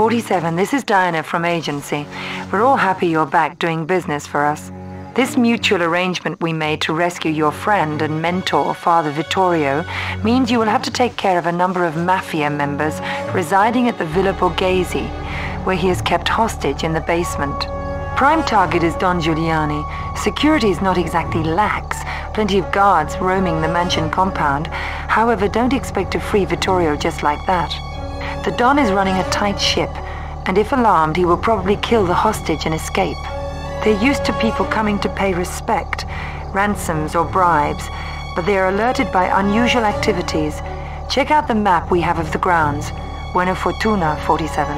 47, this is Diana from Agency. We're all happy you're back doing business for us. This mutual arrangement we made to rescue your friend and mentor, Father Vittorio, means you will have to take care of a number of Mafia members residing at the Villa Borghese, where he is kept hostage in the basement. Prime target is Don Giuliani. Security is not exactly lax. Plenty of guards roaming the mansion compound. However, don't expect to free Vittorio just like that. The Don is running a tight ship, and if alarmed, he will probably kill the hostage and escape. They're used to people coming to pay respect, ransoms or bribes, but they are alerted by unusual activities. Check out the map we have of the grounds. Buena Fortuna, 47.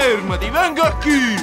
Fermati, venga qui!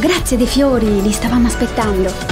Grazie dei fiori, li stavamo aspettando.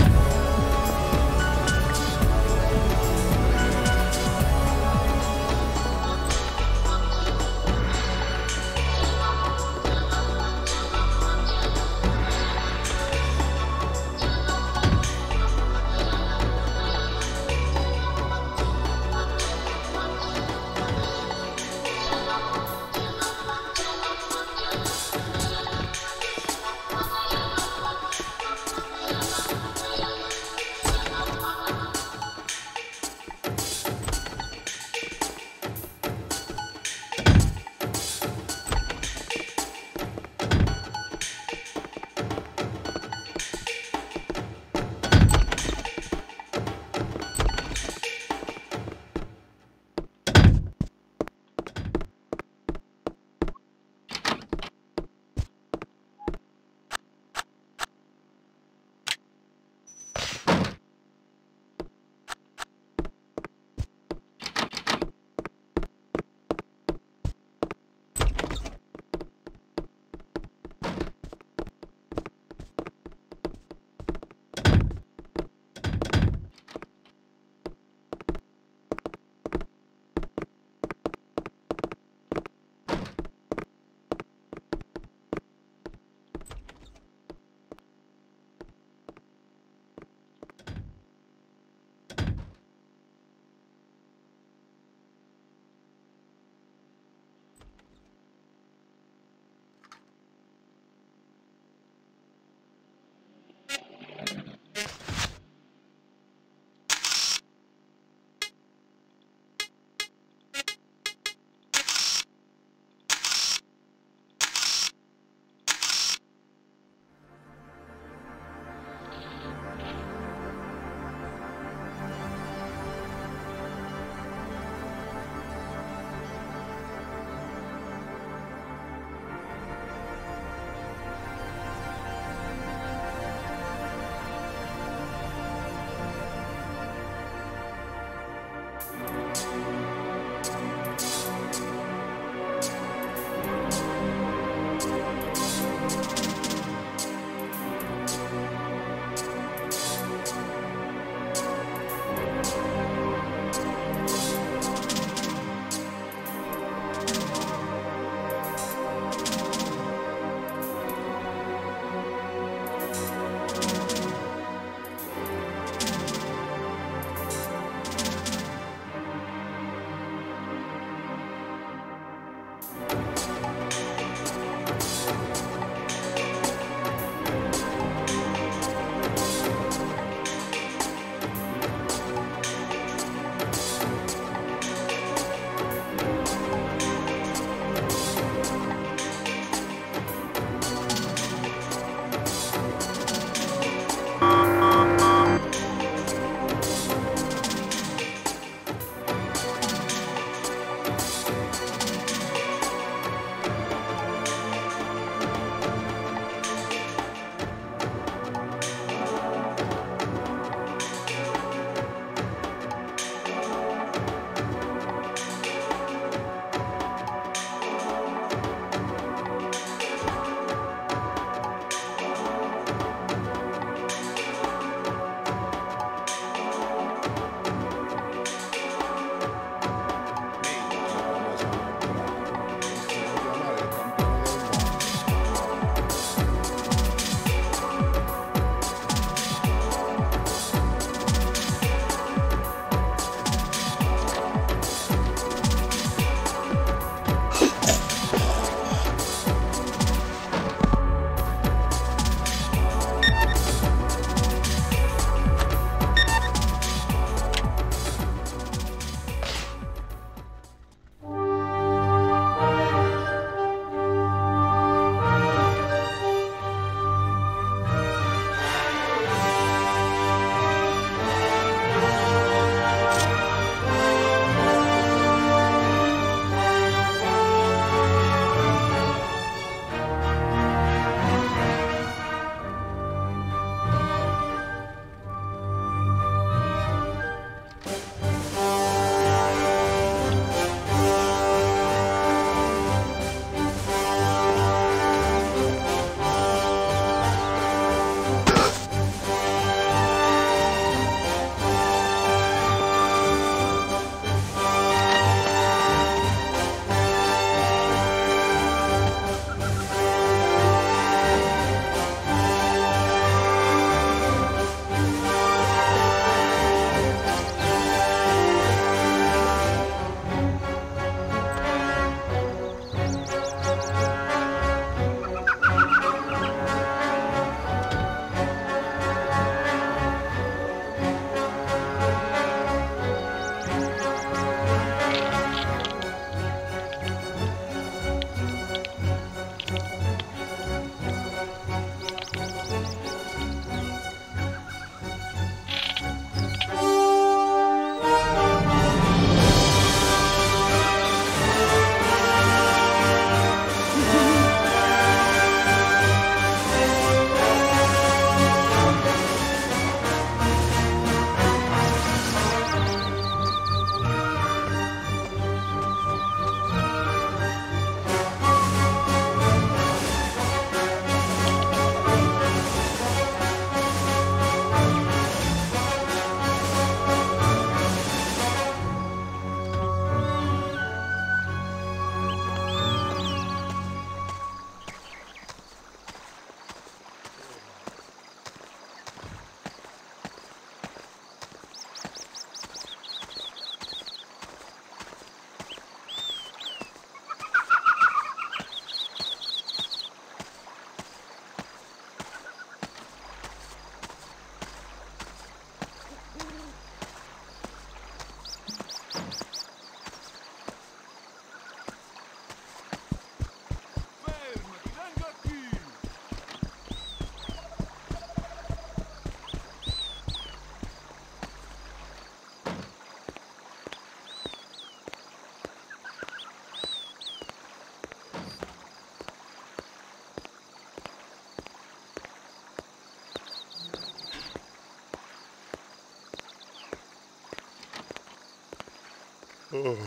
Oh.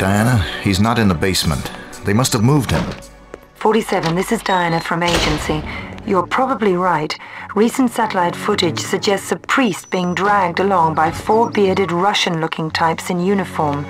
Diana, he's not in the basement. They must have moved him. 47, this is Diana from Agency. You're probably right. Recent satellite footage suggests a priest being dragged along by four bearded Russian-looking types in uniform.